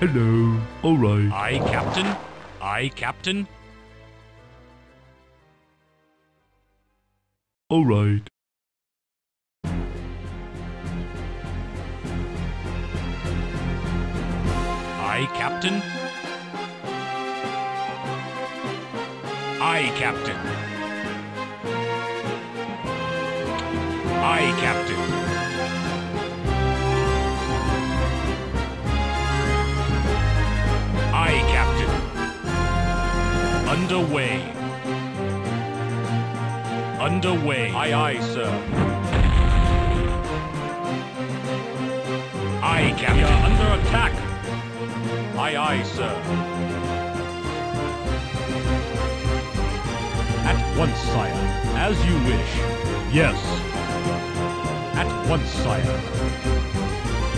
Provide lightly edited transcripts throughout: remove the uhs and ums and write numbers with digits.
Hello. All right. Aye, Captain. Aye, Captain. All right. Aye, Captain. Aye, Captain. Aye, Captain. Aye, Captain. Underway. Underway. Aye, aye, sir. Aye, Captain. We are under attack. Aye, aye, sir. At once, sire. As you wish. Yes. At once, sire.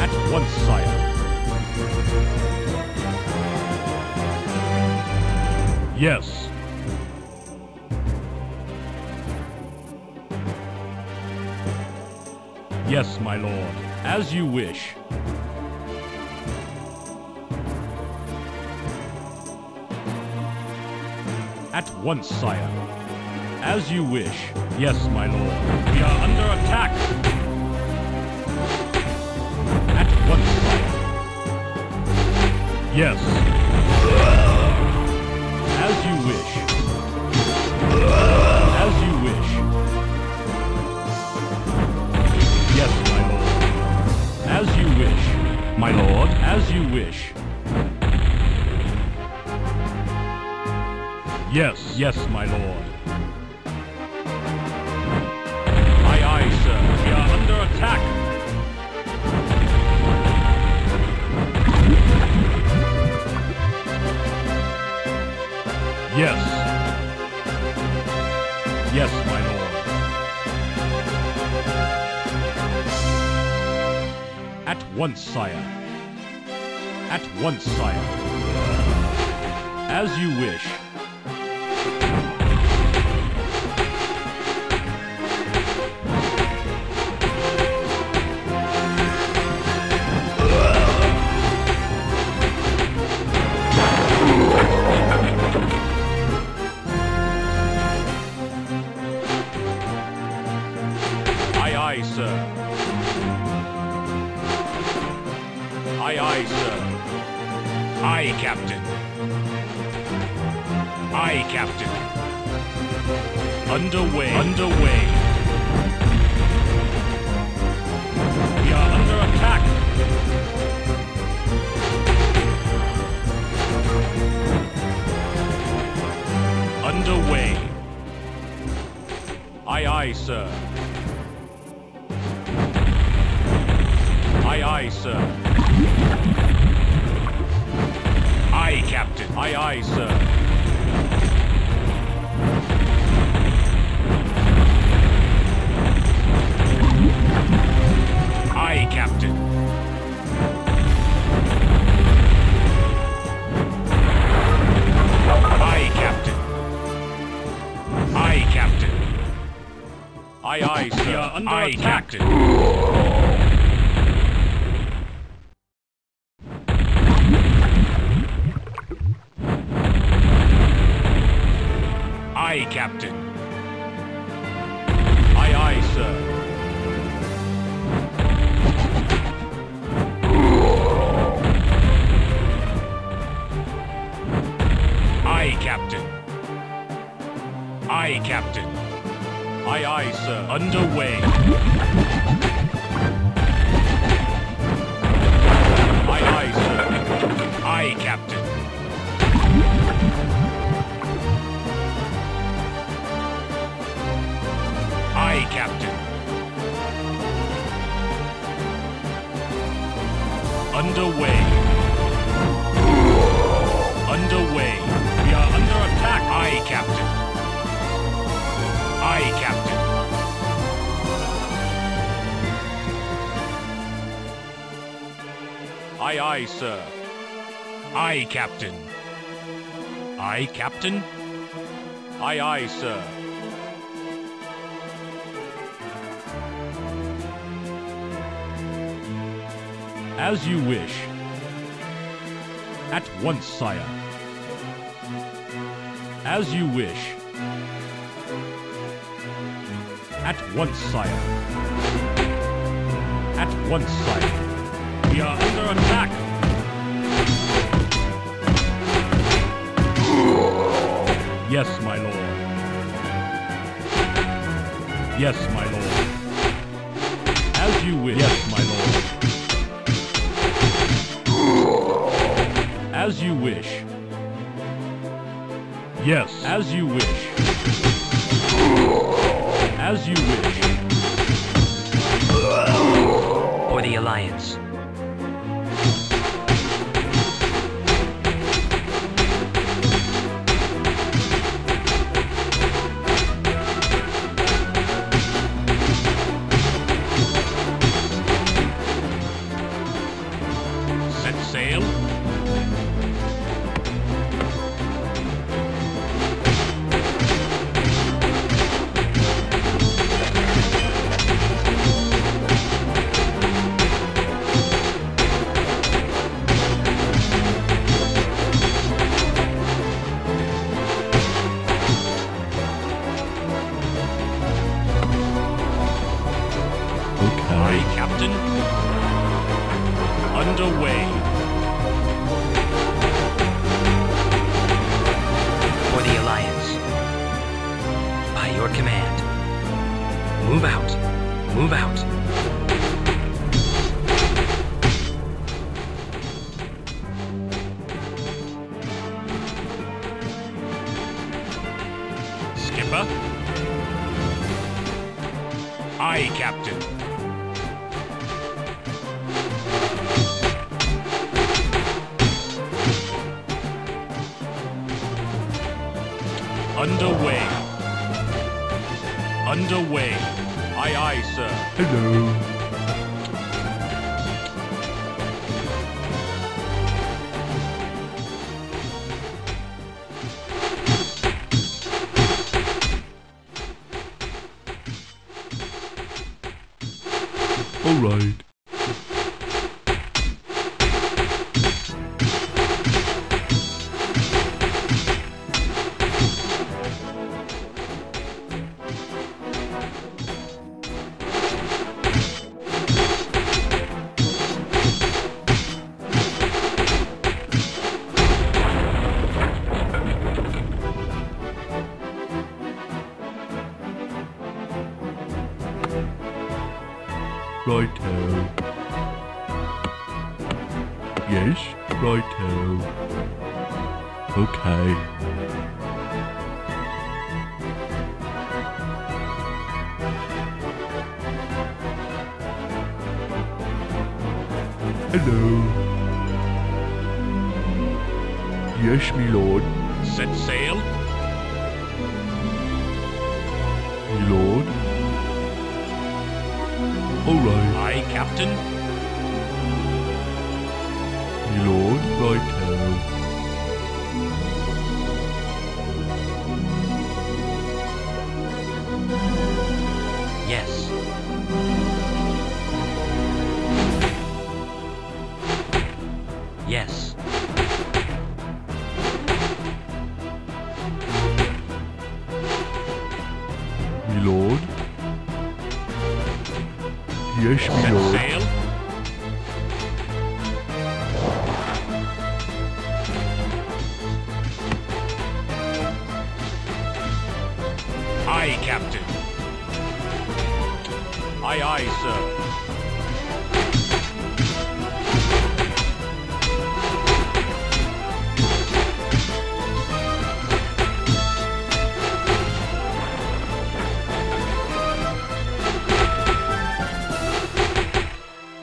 At once, sire. Yes. Yes, my lord. As you wish. At once, sire. As you wish. Yes, my lord. We are under attack. At once, sire. Yes. As you wish. As you wish. Yes, my lord. As you wish. My lord, as you wish. Yes, yes, my lord. Aye, aye, sir. We are under attack. Yes. Yes, my lord. At once, sire. At once, sire. As you wish. Underway. Underway. We are under attack. Underway. Aye, aye, sir. Aye, aye, sir. Aye, Captain. Aye, aye, sir. Aye, Captain. Aye, Captain. Aye, Captain. Aye, aye, sir. Aye, Captain. Aye, Captain. Aye, aye, sir. Captain. Aye, Captain. Aye, aye, sir. Underway. Aye, aye, sir. Aye, Captain. Aye, Captain. Underway. Underway. Attack. Aye, Captain. Aye, Captain. Aye, aye, sir. Aye, Captain. Aye, Captain. Aye, aye, sir. As you wish. At once, sire. As you wish. At once, sire. At once, sire. We are under attack. Yes, my lord. Yes, my lord. As you wish. Yes, my lord. As you wish. Yes. As you wish. As you wish. For the Alliance. Aye, Captain. Underway. Underway. Aye, aye, sir. Hello. Yes, my lord. Set sail. My lord. All right. Aye, Captain. My lord, right now. Yes. Yes. Yes, my lord. Sail. Aye, Captain. Aye, aye, sir.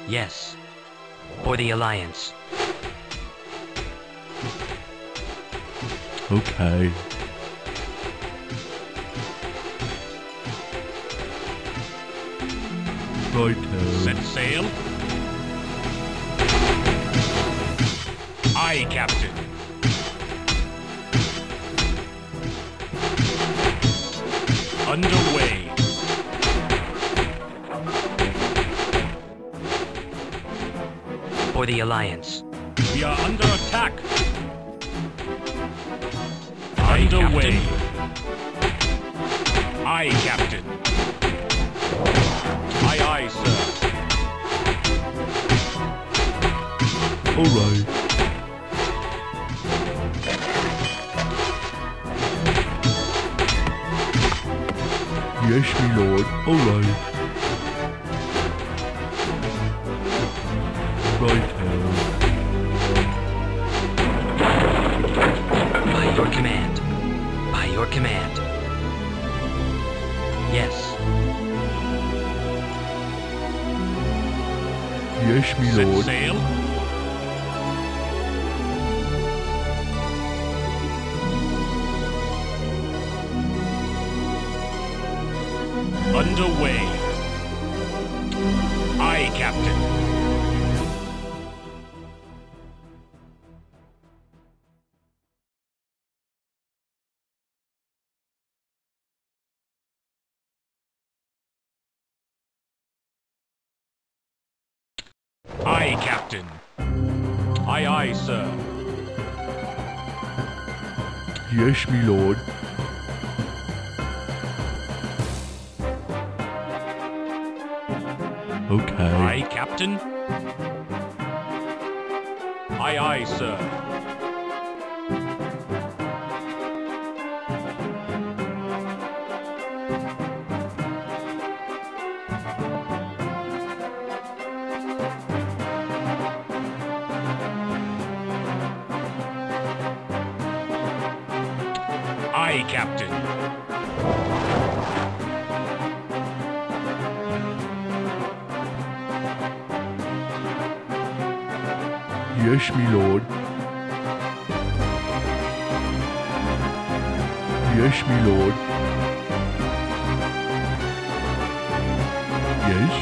Yes, for the Alliance. Okay. Righto. Set sail. Aye, Captain. Underway. For the Alliance. We are under attack! underway. Aye, Captain. Aye, aye, sir. All right. Yes, my lord. All right. Lord. Sail. Underway. Aye, Captain. Aye, Captain. Aye, aye, sir. Yes, my lord. Okay. Aye, Captain. Aye, aye, sir. Aye, Captain. Yes, my lord. Yes, my lord. Yes.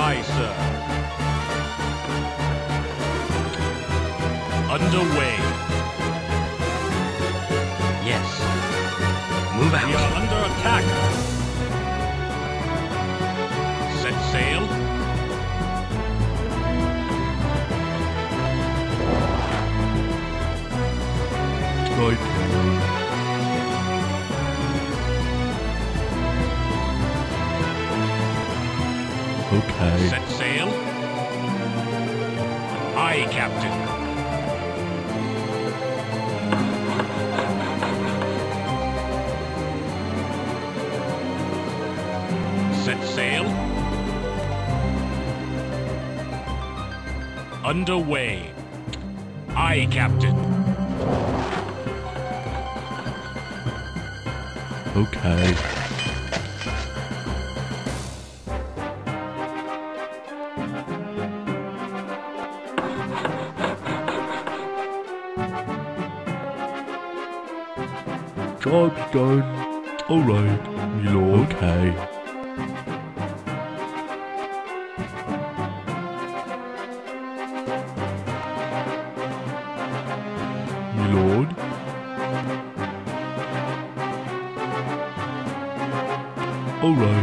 Aye, sir. Underway. Yes. Move out. We are under attack. Set sail. Right. Okay. Set sail. Aye, Captain. Set sail. Underway. Aye, Captain. Okay. Job's done. All right, my lord. Okay. My lord. All right.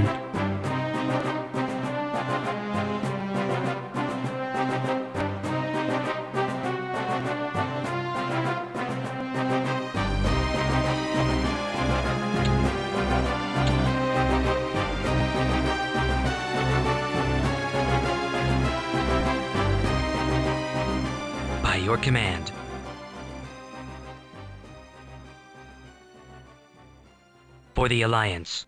Your command. For the Alliance.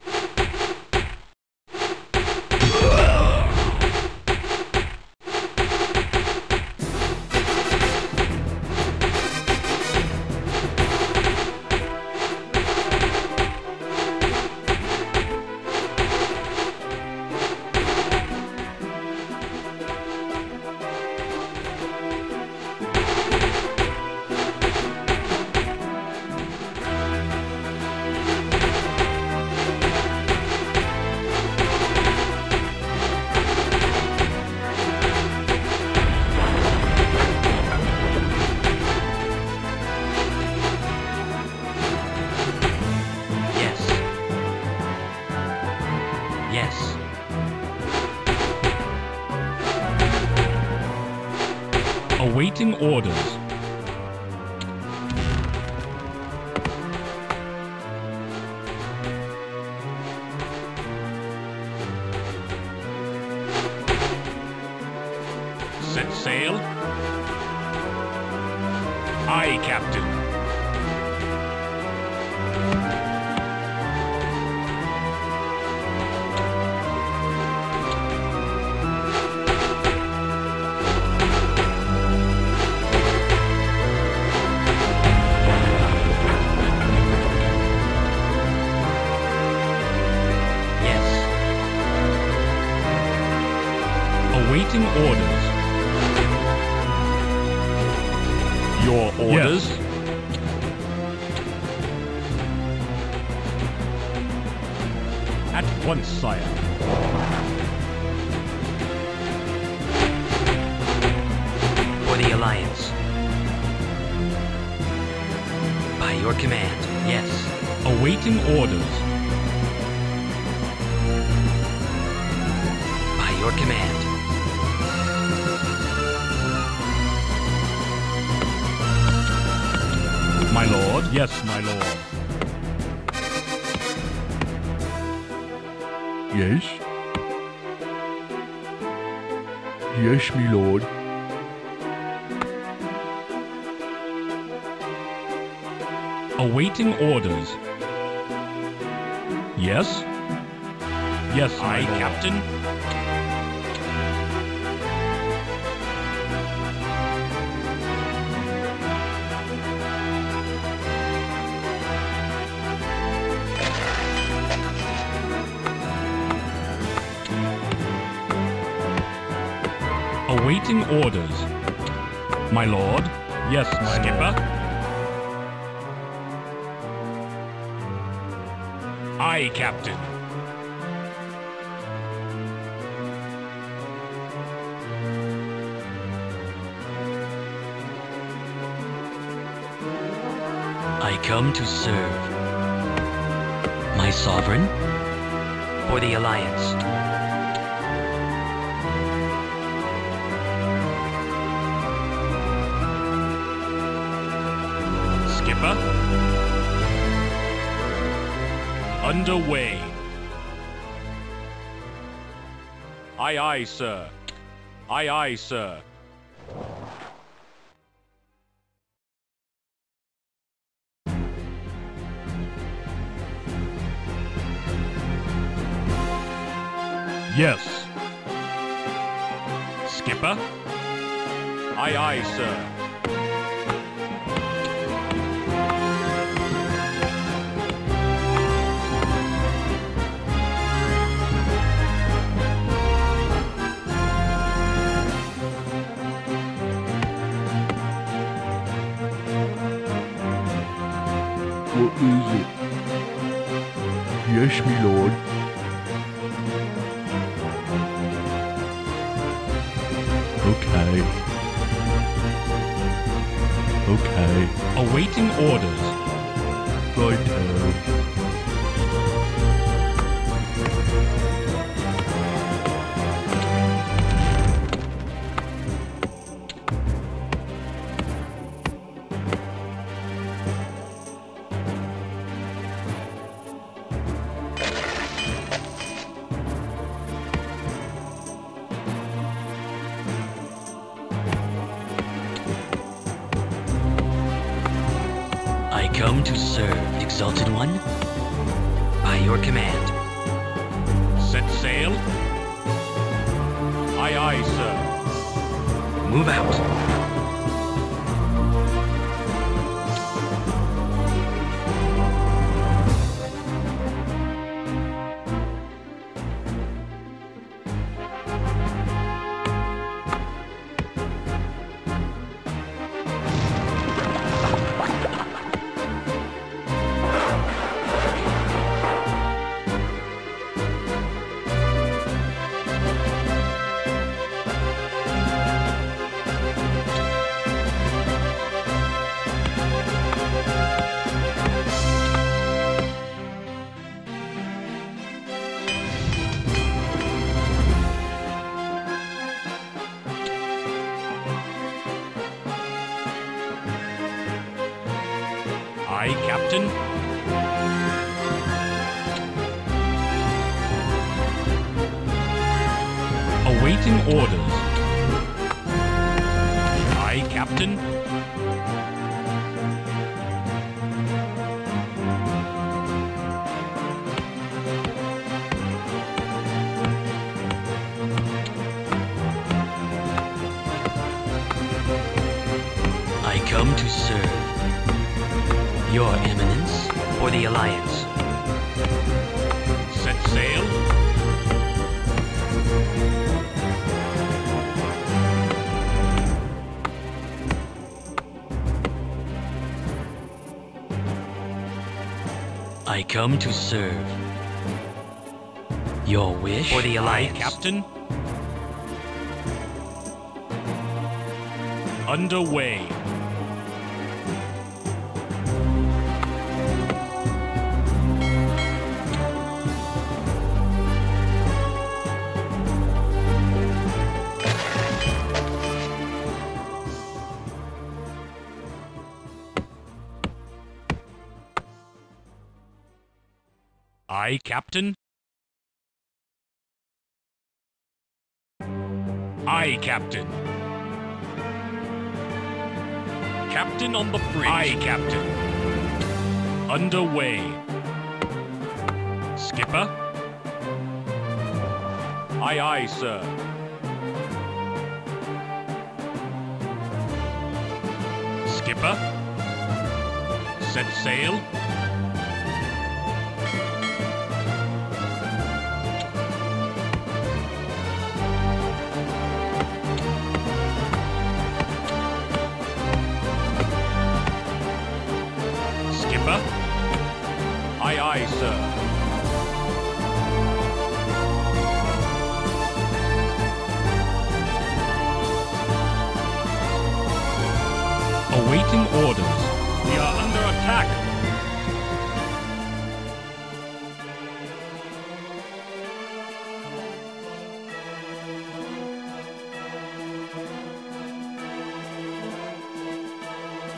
Yes. Awaiting orders. Set sail. Aye, Captain. Awaiting orders. Your orders? Yes. At once, sire. For the Alliance. By your command, yes. Awaiting orders. By your command. My lord? Yes, my lord. Yes? Yes, my lord. Awaiting orders. Yes? Yes, my lord. Aye, Captain. Awaiting orders. My lord. Yes, my skipper. Lord. Aye, Captain. I come to serve. My sovereign? For the Alliance. Underway. Aye, aye, sir. Aye, aye, sir. Yes. Skipper? Aye, aye, sir. What is it? Yes, my lord. Okay. Okay. Awaiting orders. Righto. Come to serve, Exalted One, by your command. Set sail. Aye, aye, sir. Move out. Captain. Awaiting orders. Aye, Captain. I come to serve, Your Eminence, for the Alliance. Set sail. I come to serve your wish for the Alliance, Captain. Underway. Aye, Captain. Aye, Captain. Captain on the bridge. Aye, Captain. Underway. Skipper. Aye, aye, sir. Skipper. Set sail. Aye, aye, sir. Awaiting orders. We are under attack.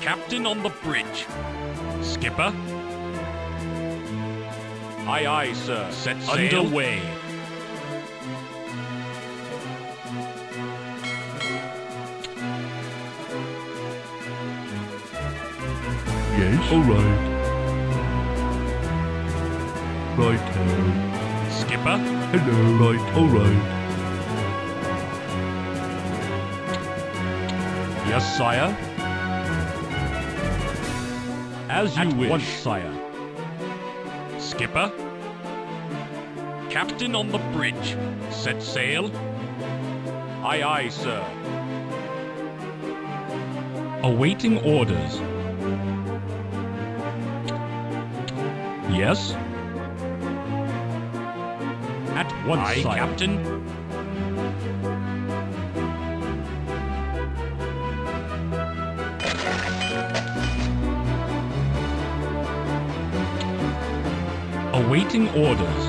Captain on the bridge. Skipper. Aye, aye, sir. Set sail. Underway. Yes. All right. Righto. Skipper. Hello. Right. All right. Yes, sire. As you wish. At once, sire. Skipper. Captain on the bridge. Set sail. Aye, aye, sir. Awaiting orders. Yes. At once, aye, sire. Captain. Awaiting orders.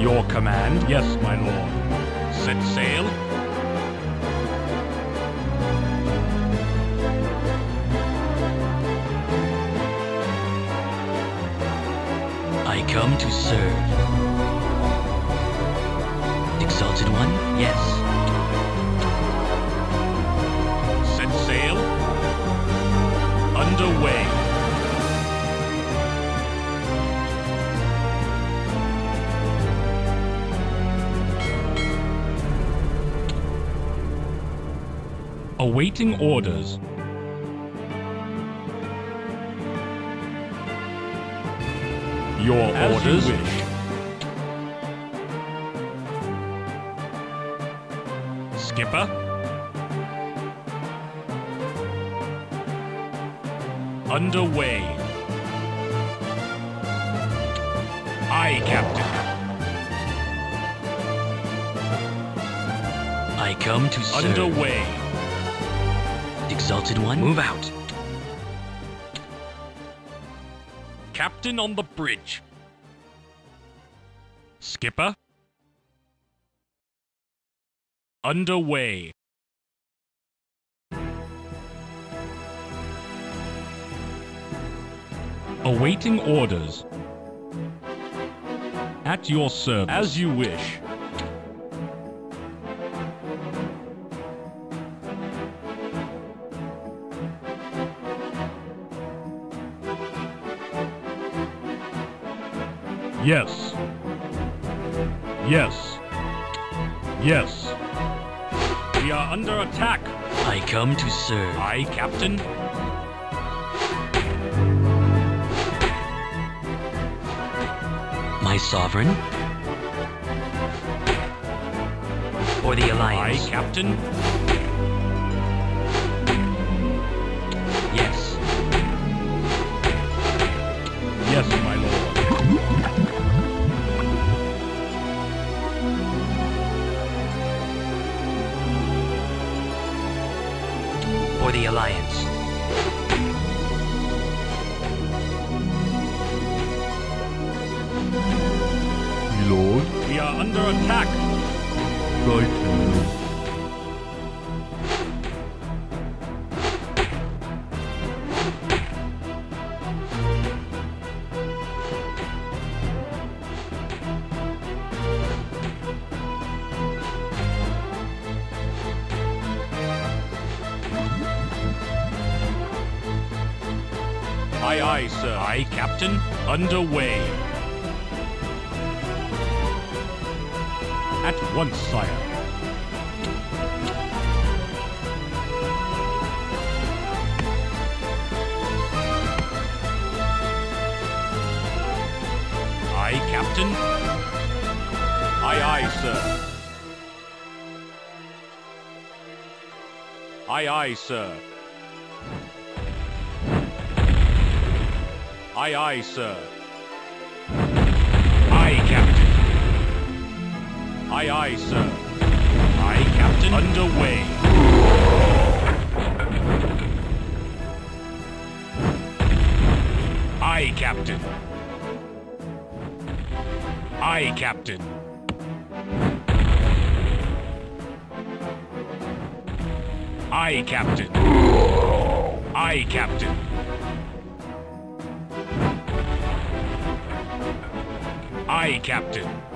Your command? Yes, my lord. Set sail. I come to serve. Exalted One? Yes. Underway. Awaiting orders. Your As orders. You wish. Skipper. Underway. Aye, Captain. I come to serve. Underway. Exalted One, move out. Captain on the bridge. Skipper. underway. Awaiting orders. At your service. As you wish. Yes. Yes. Yes. We are under attack. I come to serve. Aye, Captain. My sovereign? Or the Alliance? Aye, Captain. Yes. Yes, my lord. Or the Alliance. Lord. We are under attack. Right. Aye, aye, sir. Aye, Captain. Underway. At once, sire. Aye, Captain. Aye, aye, sir. Aye, aye, sir. Aye, aye, sir. Aye, Captain. Aye, aye, sir. Aye, Captain. Underway. Aye, Captain. Aye, Captain. Aye, Captain. Aye, Captain. Aye, Captain.